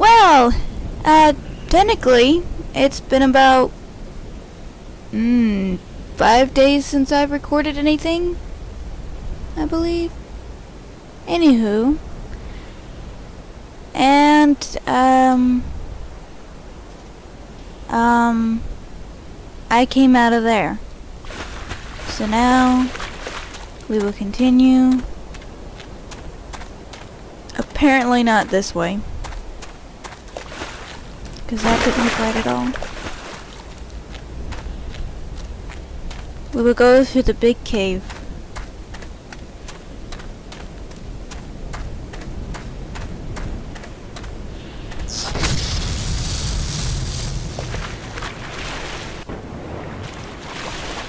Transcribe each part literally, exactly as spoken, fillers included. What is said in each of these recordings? Well, uh, technically, it's been about, mm, five days since I've recorded anything, I believe. Anywho, and, um, um, I came out of there. So now, we will continue. Apparently not this way, because that didn't look right at all. We will go through the big cave.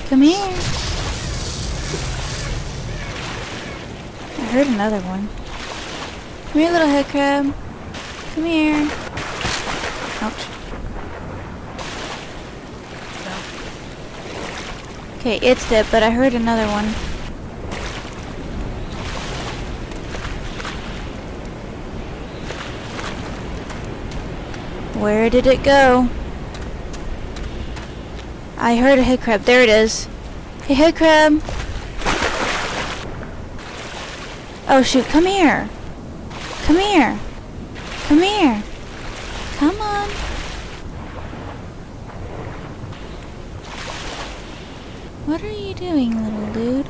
Come here. I heard another one. Come here, little head crab. Come here. Ouch. Okay, it's dead, but I heard another one. Where did it go? I heard a head crab. There it is. Hey, head crab. Oh, shoot. Come here. Come here. Come here. Come on. What are you doing, little dude?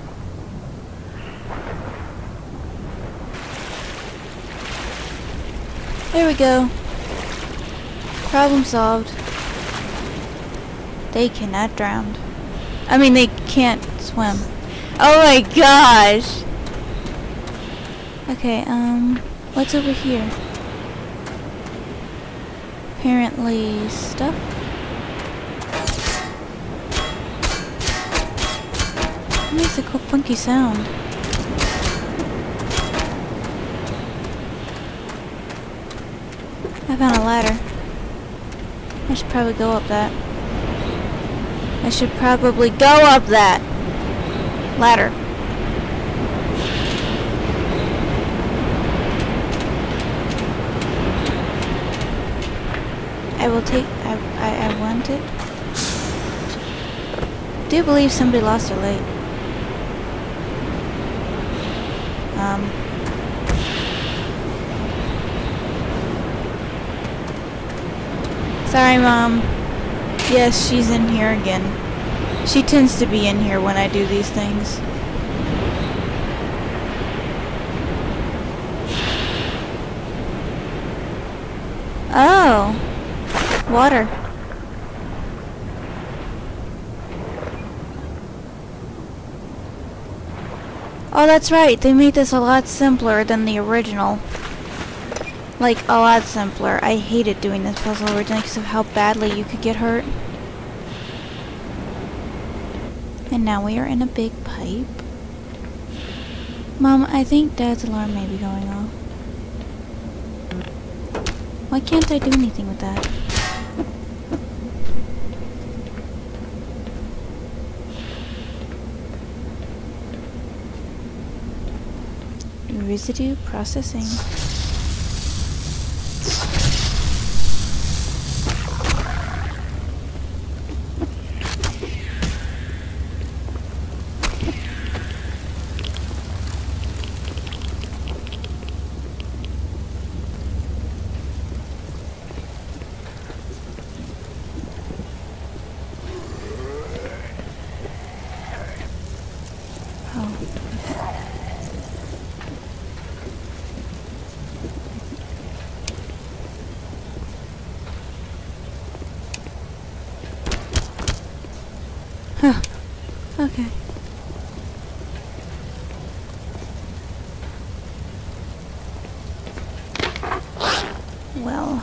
There we go. Problem solved. They cannot drown. I mean, they can't swim. Oh my gosh! Okay, um, what's over here? Apparently stuff. It makes a cool funky sound. I found a ladder. I should probably go up that. I should probably go up that ladder. I will take... I, I, I want it. I do believe somebody lost their leg. Um... Sorry, Mom. Yes, she's in here again. She tends to be in here when I do these things. Oh! Water. Oh, that's right. They made this a lot simpler than the original. Like, a lot simpler. I hated doing this puzzle originally because of how badly you could get hurt. And now we are in a big pipe. Mom, I think Dad's alarm may be going off. Why can't I do anything with that? Residue processing. Okay. Well.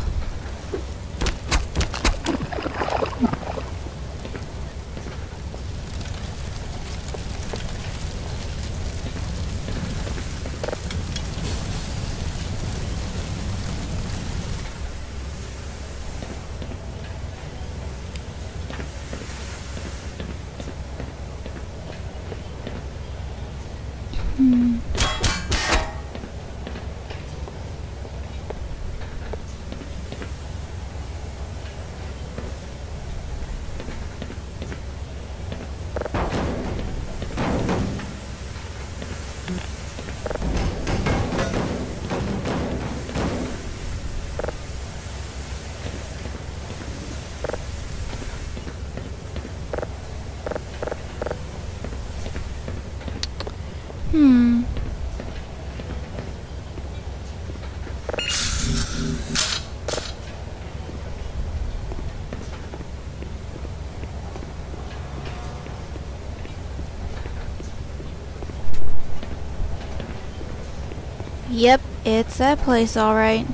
Yep, it's that place, alright.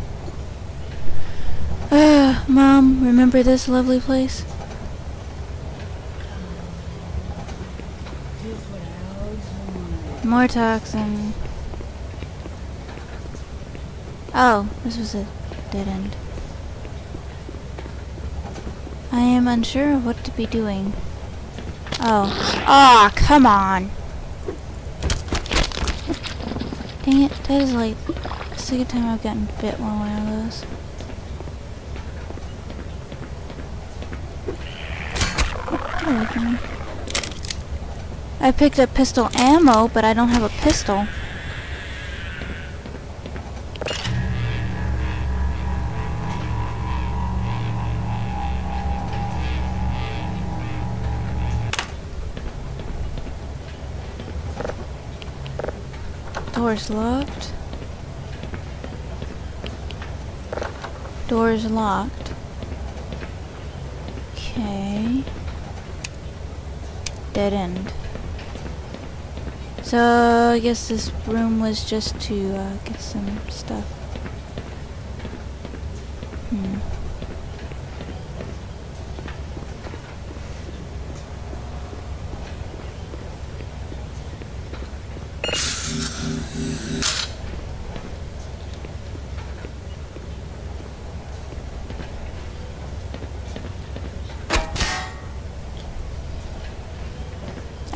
Ah, Mom, remember this lovely place? More toxin. Oh, this was a dead end. I am unsure of what to be doing. Oh. Aw, oh, come on! Dang it, that is like the second time I've gotten bit one one of those. I picked up pistol ammo, but I don't have a pistol. Door's locked. Door's locked. Okay. Dead end. So I guess this room was just to uh, get some stuff. Hmm.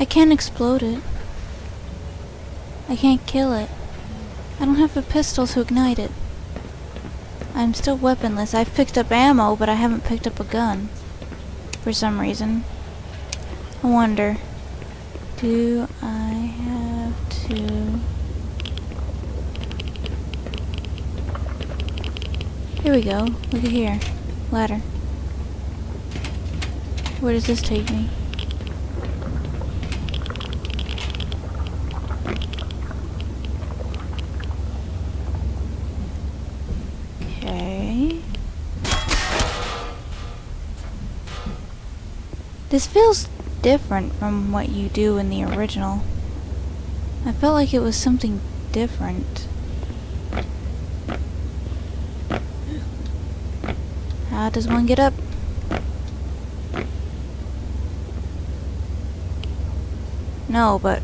I can't explode it. I can't kill it. I don't have a pistol to ignite it. I'm still weaponless. I've picked up ammo, but I haven't picked up a gun. For some reason. I wonder. Do I have to... Here we go. Look at here. Ladder. Where does this take me? This feels different from what you do in the original. I felt like it was something different. How does one get up? No, but...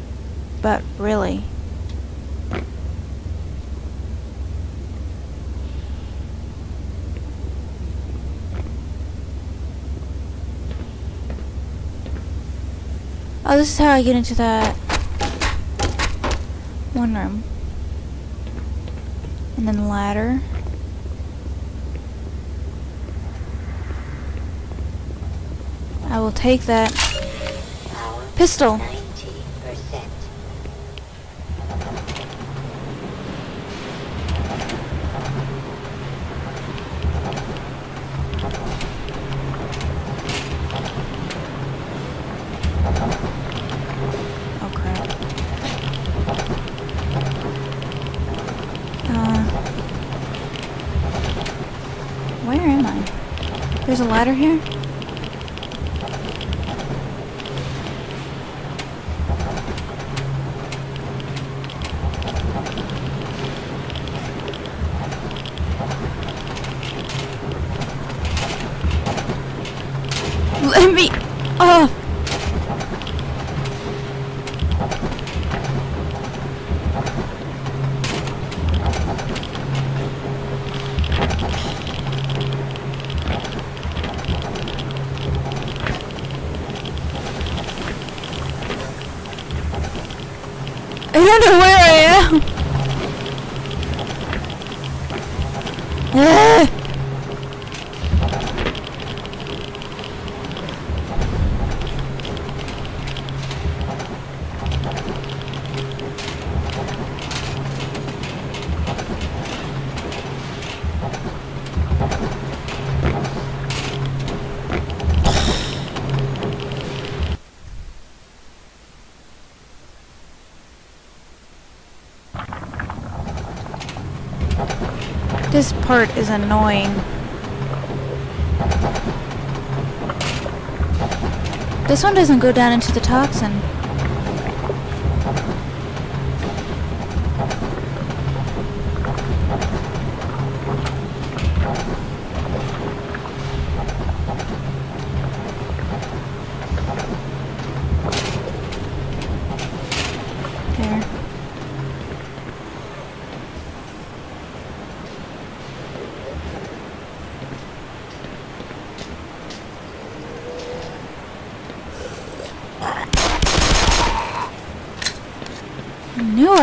but really. Oh, this is how I get into that one room. And then ladder. I will take that pistol. There's a ladder here? Let me... Oh! I don't know where I am! This part is annoying. This one doesn't go down into the toxin.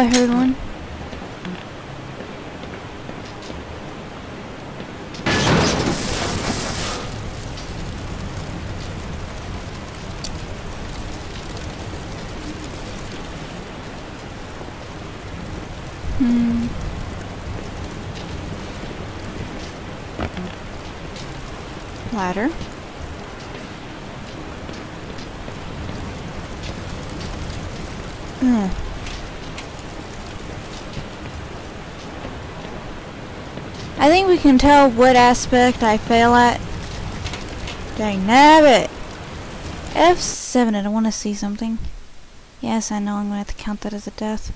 I heard one. Hmm. Ladder. Ugh. I think we can tell what aspect I fail at. Dang nabbit! F seven, I don't want to see something. Yes, I know I'm going to have to count that as a death.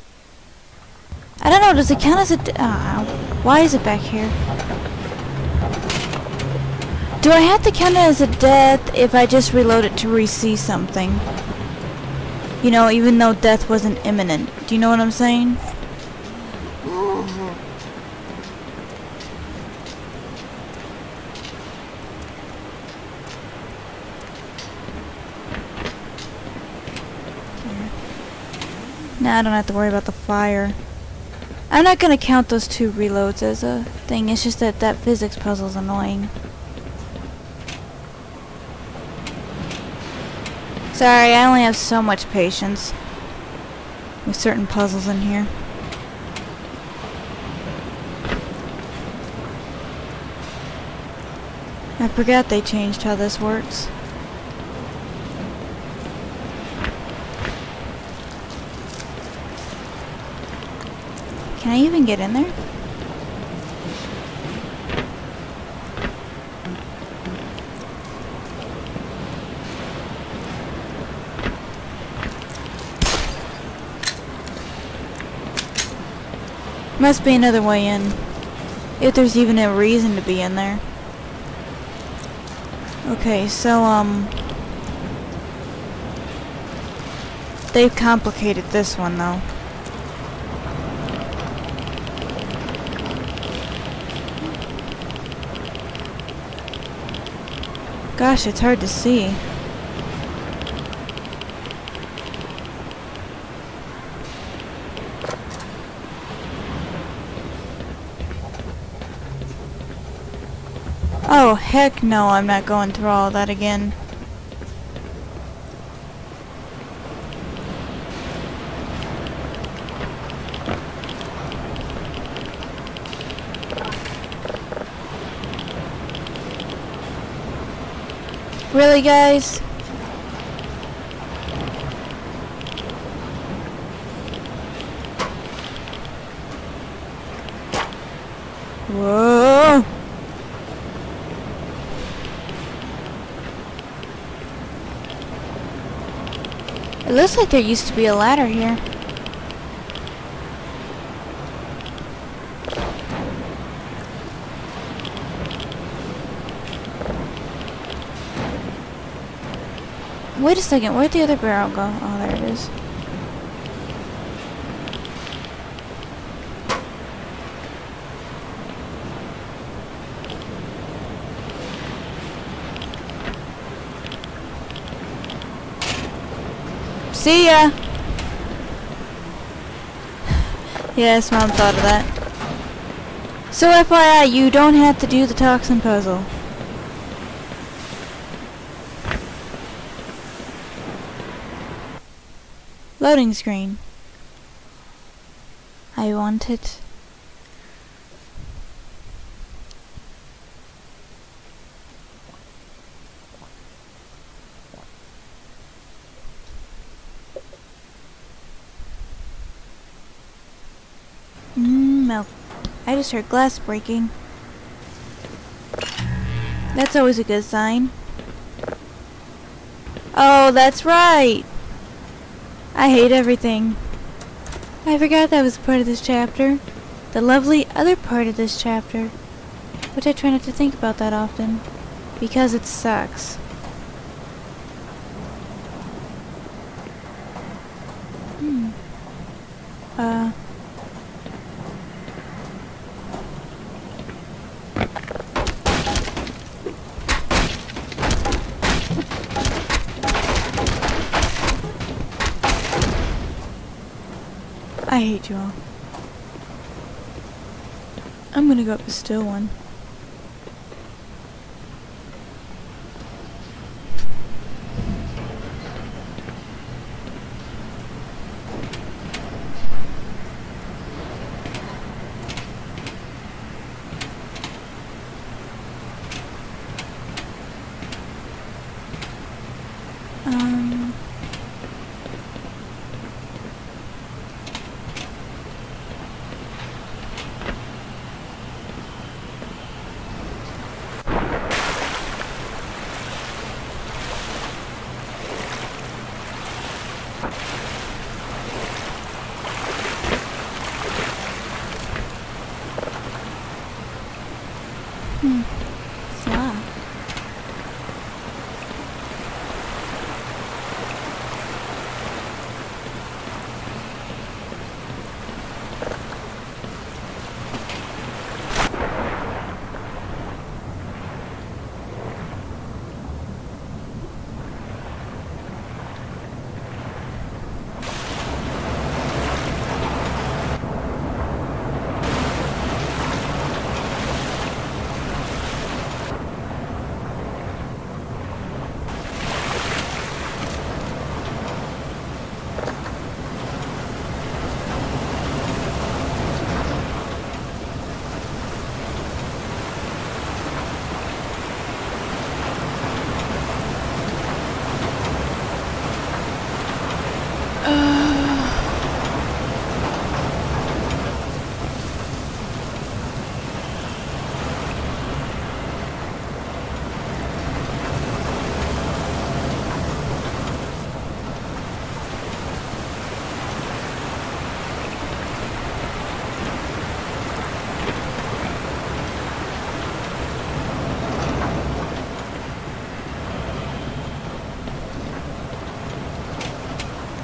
I don't know, does it count as a death? Oh, why is it back here? Do I have to count it as a death if I just reload it to re-see something? You know, even though death wasn't imminent. Do you know what I'm saying? Nah, I don't have to worry about the fire. I'm not gonna count those two reloads as a thing. It's just that that physics puzzle's annoying. Sorry, I only have so much patience with certain puzzles in here. I forgot they changed how this works. Can I even get in there? Must be another way in. If there's even a reason to be in there. Okay, so, um... they've complicated this one, though. Gosh, it's hard to see. Oh, heck no, I'm not going through all that again. Really, guys? Whoa! It looks like there used to be a ladder here. Wait a second, where'd the other barrel go? Oh, there it is. See ya! Yes, Mom thought of that. So F Y I, you don't have to do the toxin puzzle. Loading screen. I want it. Mmm, milk. I just heard glass breaking. That's always a good sign. Oh, that's right! I hate everything. I forgot that was part of this chapter. The lovely other part of this chapter. Which I try not to think about that often. Because it sucks. Hmm. Uh. I hate you all. I'm gonna go up the still one.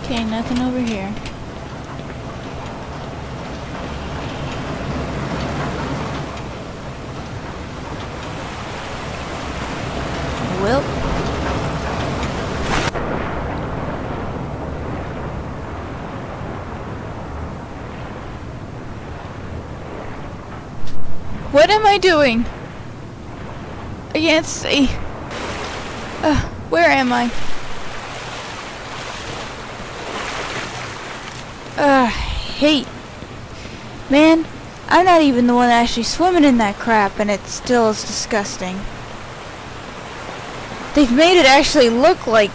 Okay, nothing over here. Well. What am I doing? I can't see. Uh, where am I? Uh, hate. Man, I'm not even the one actually swimming in that crap, and it still is disgusting. They've made it actually look like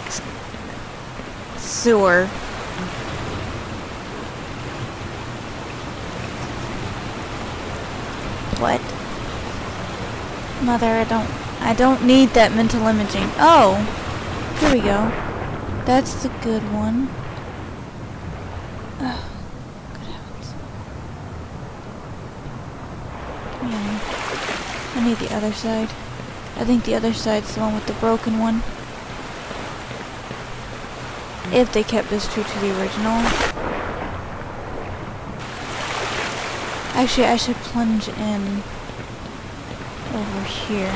sewer. What? Mother, I don't, I don't need that mental imaging. Oh, here we go. That's the good one. Oh, good heavens. Yeah. I need the other side. I think the other side's the one with the broken one. If they kept this true to the original. Actually, I should plunge in over here.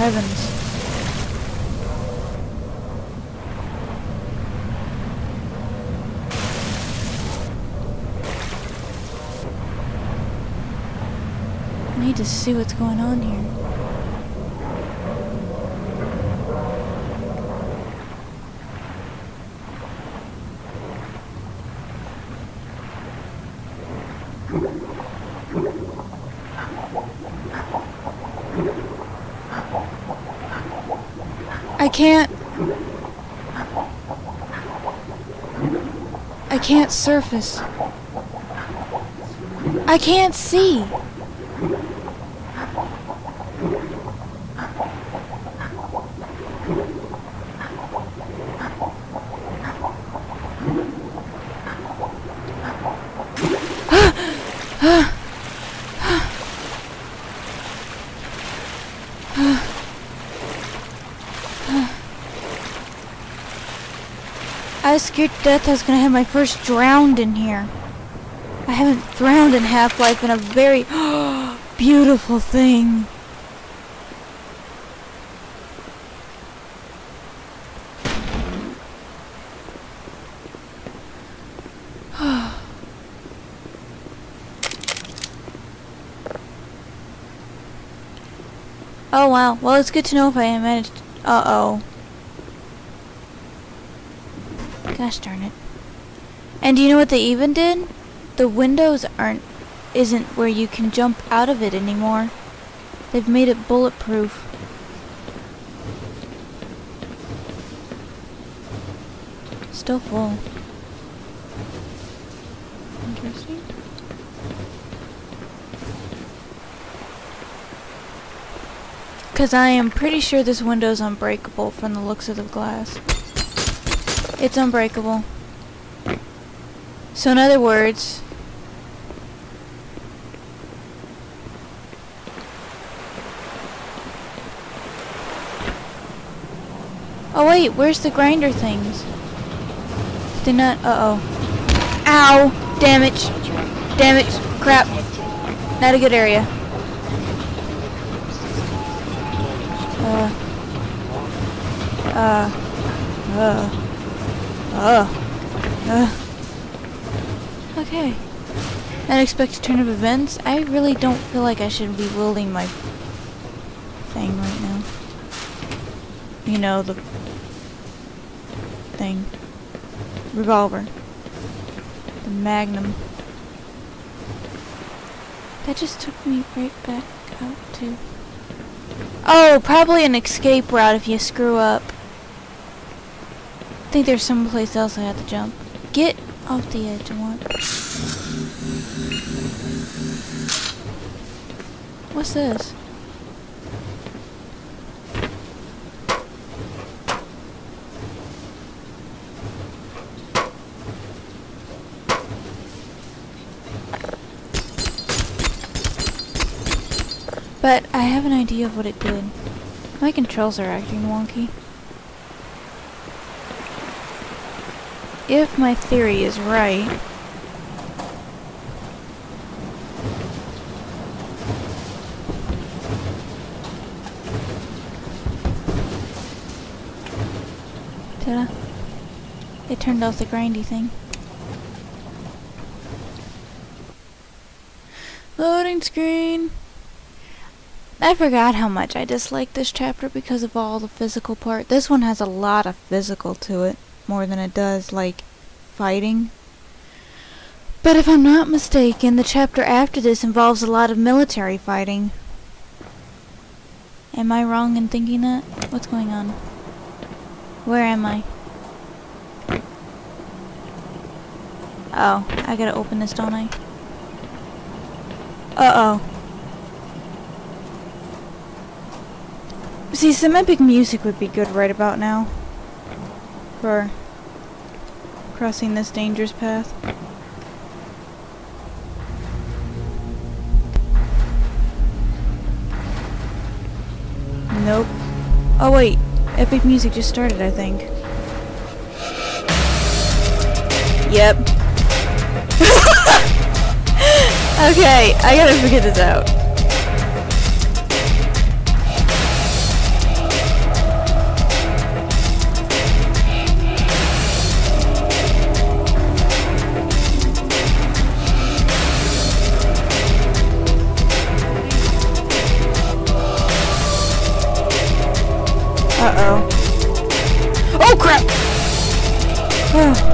Heavens. I need to see what's going on here. I can't... I can't surface. I can't see. I was scared to death I was gonna have my first drowned in here. I haven't drowned in Half-Life in a very beautiful thing. Oh wow, well it's good to know if I managed to... Uh-oh. Gosh darn it. And do you know what they even did? The windows aren't isn't where you can jump out of it anymore. They've made it bulletproof. Still full. Interesting. Because I am pretty sure this window's unbreakable from the looks of the glass. It's unbreakable. So in other words, oh wait, where's the grinder things? They're not, uh-oh. Ow! Damage! Damage! Crap! Not a good area. Uh. Uh. Uh. Uh, uh. Okay. Unexpected turn of events. I really don't feel like I should be wielding my thing right now. You know, the thing. Revolver. The Magnum. That just took me right back out to... Oh, probably an escape route if you screw up. I think there's someplace else I have to jump. Get off the edge, I want. What's this? But I have an idea of what it did. My controls are acting wonky. If my theory is right, ta-da. It turned off the grindy thing. Loading screen. I forgot how much I dislike this chapter because of all the physical part. This one has a lot of physical to it. More than it does like fighting. But if I'm not mistaken, the chapter after this involves a lot of military fighting. Am I wrong in thinking that? What's going on? Where am I? Oh, I gotta open this, don't I? Uh-oh. See, some epic music would be good right about now. For crossing this dangerous path. Nope. Oh wait, epic music just started, I think. Yep. Okay, I gotta figure this out. Uh-oh. Oh, crap! Oh.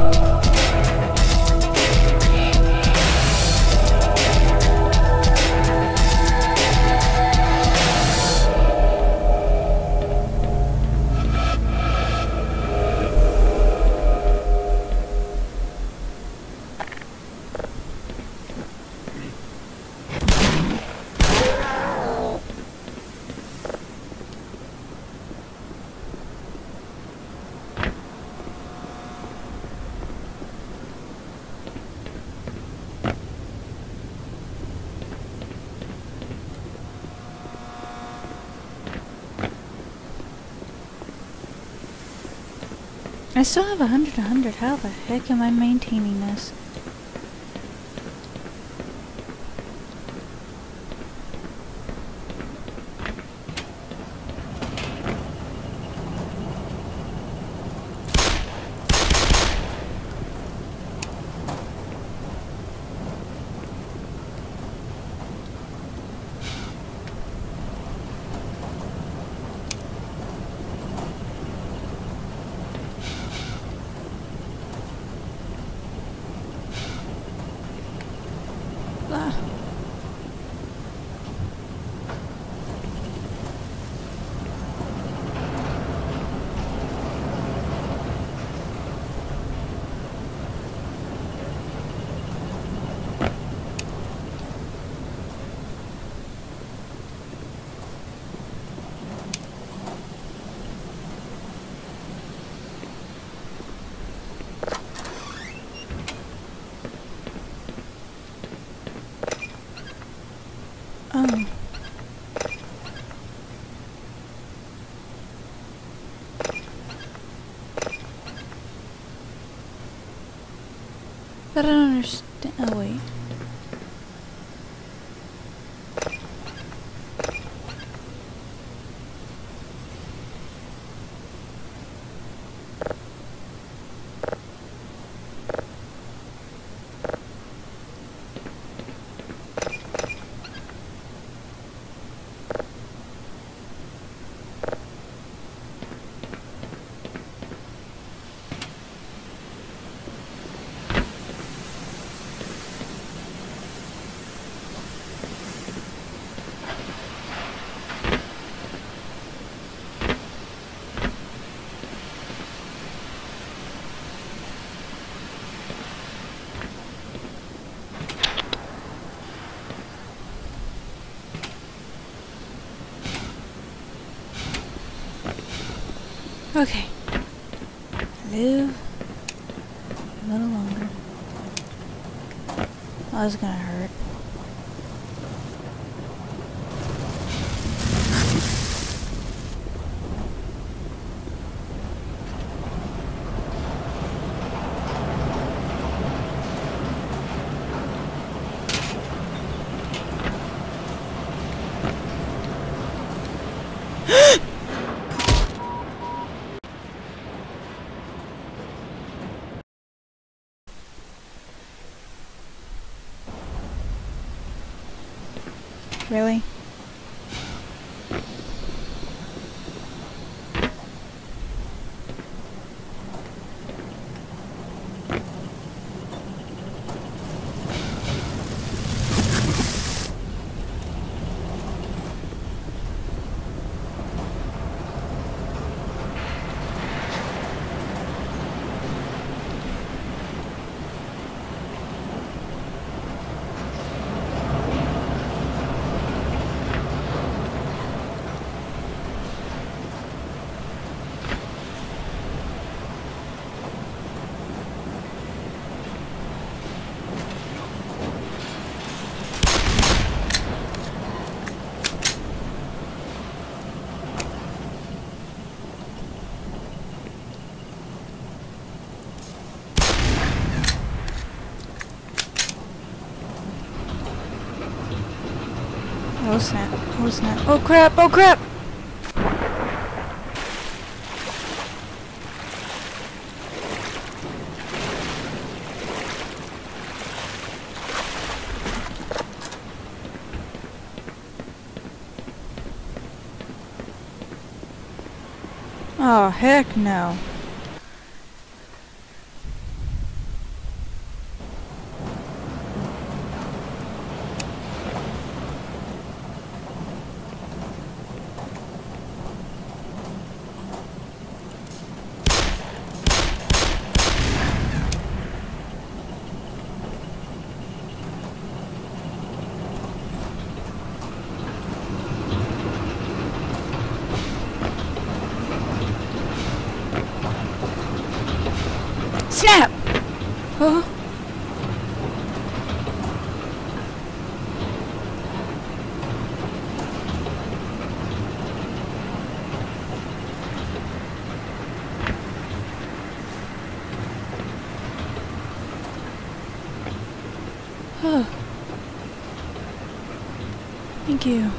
I still have one hundred one hundred. How the heck am I maintaining this? I don't understand. Oh, wait. Okay. Live a little longer. Oh, that's gonna hurt. Really? Oh snap, oh snap, oh crap, oh crap! Oh heck no. Snap! Huh? Thank you.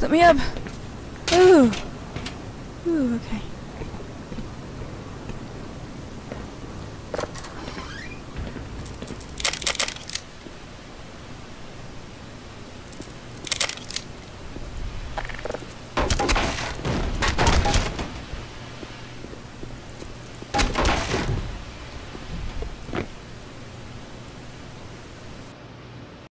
Let me up. Ooh. Ooh, okay.